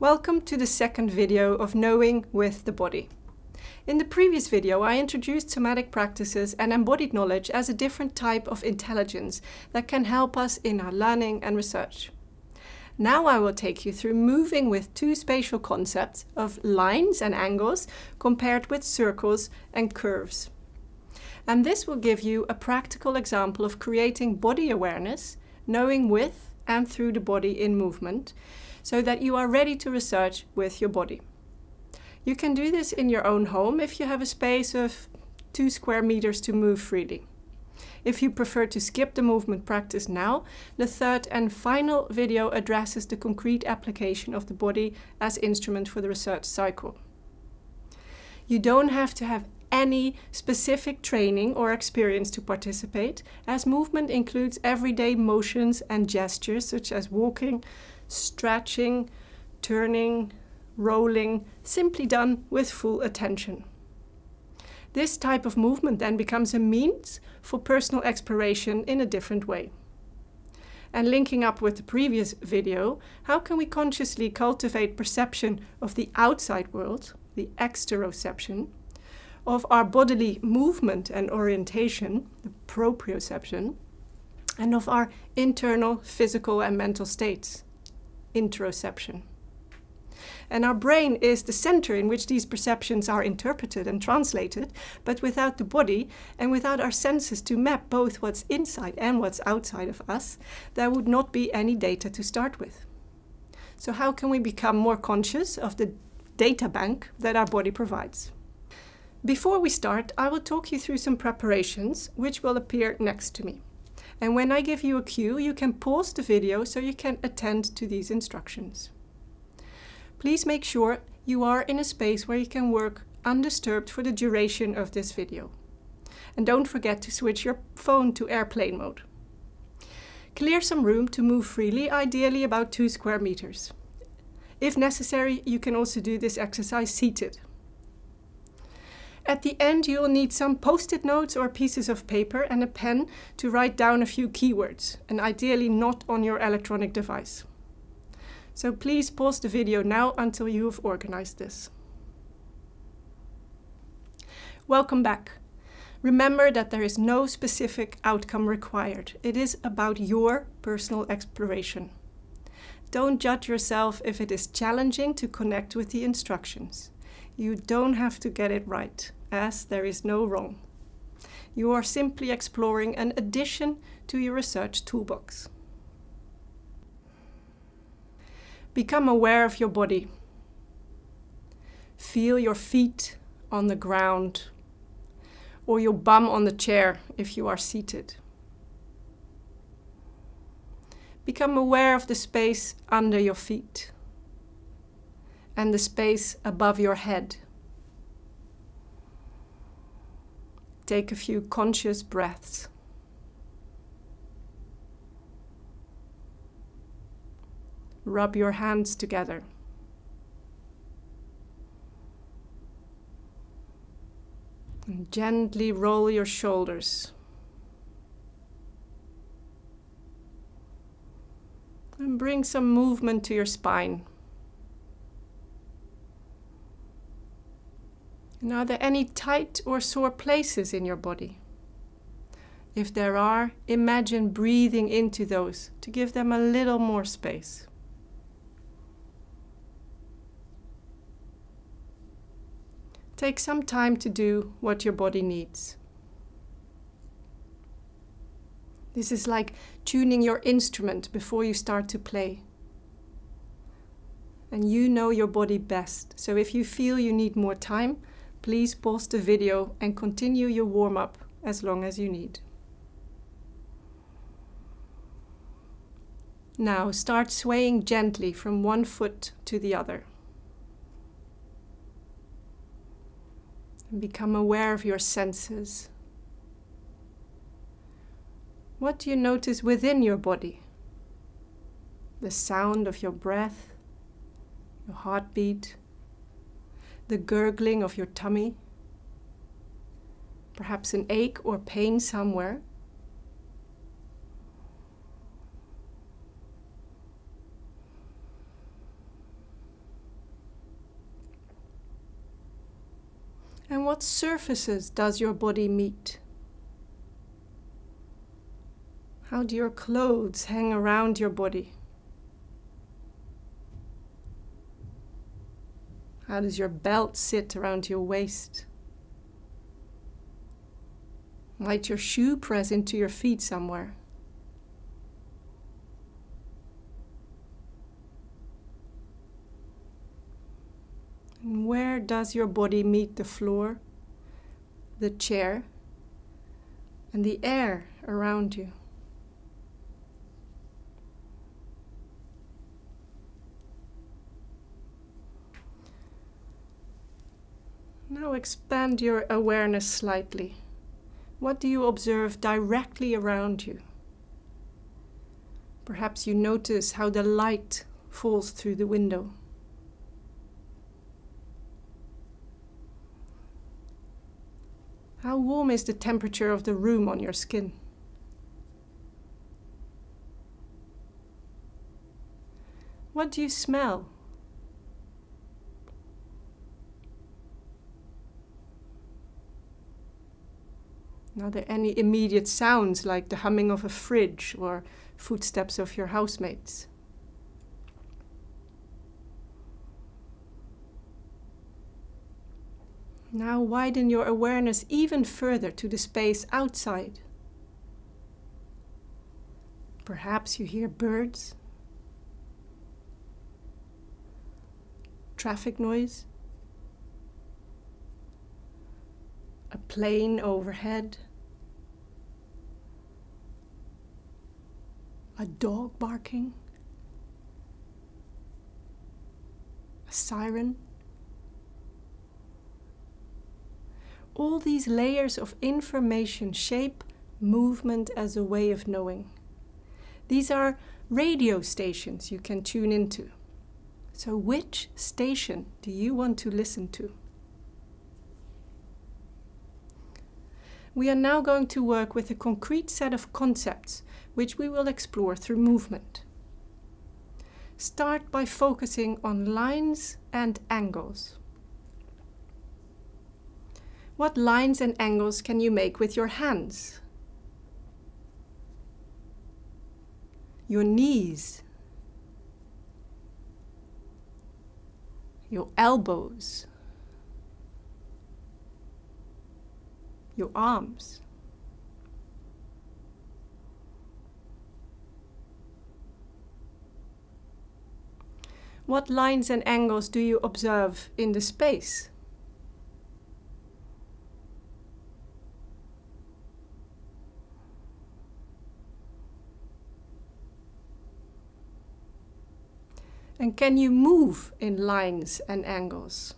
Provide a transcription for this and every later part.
Welcome to the second video of Knowing with the Body. In the previous video, I introduced somatic practices and embodied knowledge as a different type of intelligence that can help us in our learning and research. Now I will take you through moving with two spatial concepts of lines and angles compared with circles and curves. And this will give you a practical example of creating body awareness, knowing with and through the body in movement, so that you are ready to research with your body. You can do this in your own home if you have a space of 2 square meters to move freely. If you prefer to skip the movement practice now, the third and final video addresses the concrete application of the body as instrument for the research cycle. You don't have to have any specific training or experience to participate, as movement includes everyday motions and gestures such as walking, stretching, turning, rolling, simply done with full attention. This type of movement then becomes a means for personal exploration in a different way. And linking up with the previous video, how can we consciously cultivate perception of the outside world, the exteroception, of our bodily movement and orientation, the proprioception, and of our internal physical and mental states, interoception. And our brain is the center in which these perceptions are interpreted and translated, but without the body and without our senses to map both what's inside and what's outside of us, there would not be any data to start with. So how can we become more conscious of the data bank that our body provides? Before we start, I will talk you through some preparations which will appear next to me. And when I give you a cue, you can pause the video so you can attend to these instructions. Please make sure you are in a space where you can work undisturbed for the duration of this video. And don't forget to switch your phone to airplane mode. Clear some room to move freely, ideally about 2 square meters. If necessary, you can also do this exercise seated. At the end, you will need some post-it notes or pieces of paper and a pen to write down a few keywords, and ideally not on your electronic device. So please pause the video now until you have organized this. Welcome back. Remember that there is no specific outcome required. It is about your personal exploration. Don't judge yourself if it is challenging to connect with the instructions. You don't have to get it right, as there is no wrong. You are simply exploring an addition to your research toolbox. Become aware of your body. Feel your feet on the ground or your bum on the chair if you are seated. Become aware of the space under your feet and the space above your head. Take a few conscious breaths. Rub your hands together. And gently roll your shoulders. And bring some movement to your spine. And are there any tight or sore places in your body? If there are, imagine breathing into those to give them a little more space. Take some time to do what your body needs. This is like tuning your instrument before you start to play. And you know your body best, so if you feel you need more time, please pause the video and continue your warm-up as long as you need. Now start swaying gently from one foot to the other. And become aware of your senses. What do you notice within your body? The sound of your breath, your heartbeat, the gurgling of your tummy, perhaps an ache or pain somewhere. what surfaces does your body meet? How do your clothes hang around your body? How does your belt sit around your waist? Might your shoe press into your feet somewhere? And where does your body meet the floor, the chair, and the air around you? Now expand your awareness slightly. What do you observe directly around you? Perhaps you notice how the light falls through the window. How warm is the temperature of the room on your skin? What do you smell? Are there any immediate sounds like the humming of a fridge or footsteps of your housemates? Now widen your awareness even further to the space outside. Perhaps you hear birds, traffic noise, a plane overhead, a dog barking, a siren. All these layers of information shape movement as a way of knowing. These are radio stations you can tune into. So which station do you want to listen to? We are now going to work with a concrete set of concepts which we will explore through movement. Start by focusing on lines and angles. What lines and angles can you make with your hands? Your knees, your elbows, your arms. What lines and angles do you observe in the space? And can you move in lines and angles?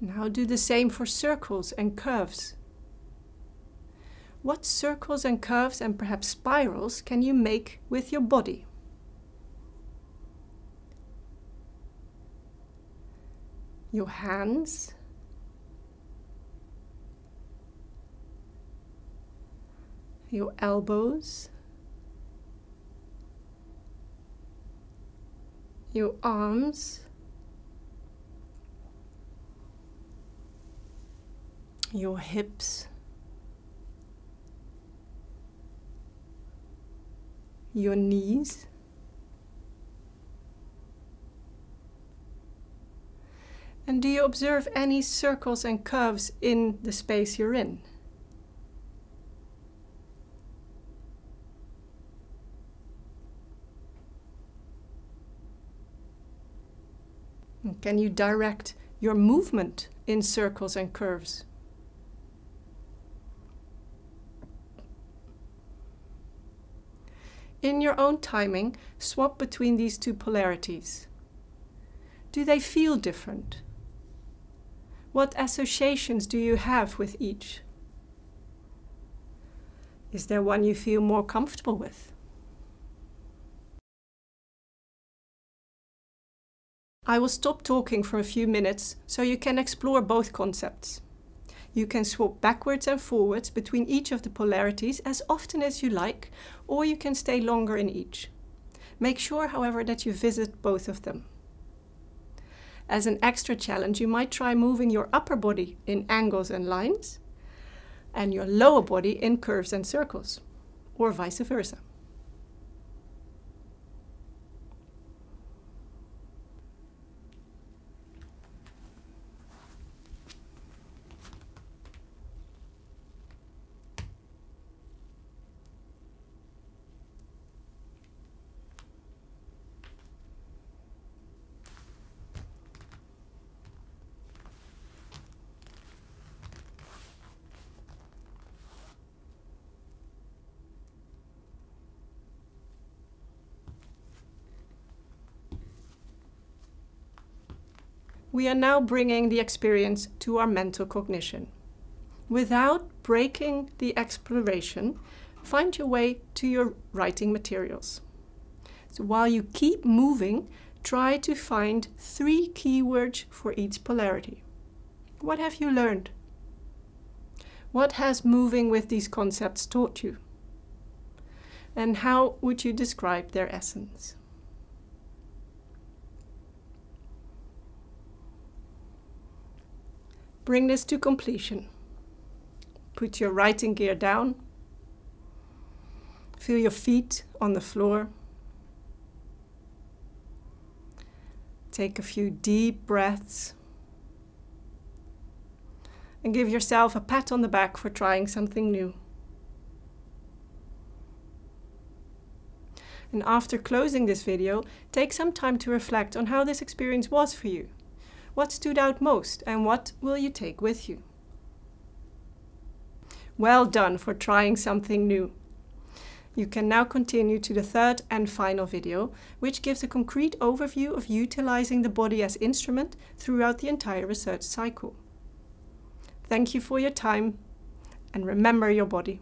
Now do the same for circles and curves. What circles and curves and perhaps spirals can you make with your body? Your hands, your elbows, your arms, your hips, your knees, and do you observe any circles and curves in the space you're in? And can you direct your movement in circles and curves? In your own timing, swap between these two polarities. Do they feel different? What associations do you have with each? Is there one you feel more comfortable with? I will stop talking for a few minutes so you can explore both concepts. You can swap backwards and forwards between each of the polarities as often as you like, or you can stay longer in each. Make sure, however, that you visit both of them. As an extra challenge, you might try moving your upper body in angles and lines, and your lower body in curves and circles, or vice versa. We are now bringing the experience to our mental cognition. Without breaking the exploration, find your way to your writing materials. So while you keep moving, try to find 3 keywords for each polarity. What have you learned? What has moving with these concepts taught you? And how would you describe their essence? Bring this to completion. Put your writing gear down. Feel your feet on the floor. Take a few deep breaths. And give yourself a pat on the back for trying something new. And after closing this video, take some time to reflect on how this experience was for you. What stood out most and what will you take with you? Well done for trying something new. You can now continue to the 3rd and final video, which gives a concrete overview of utilizing the body as instrument throughout the entire research cycle. Thank you for your time, and remember your body.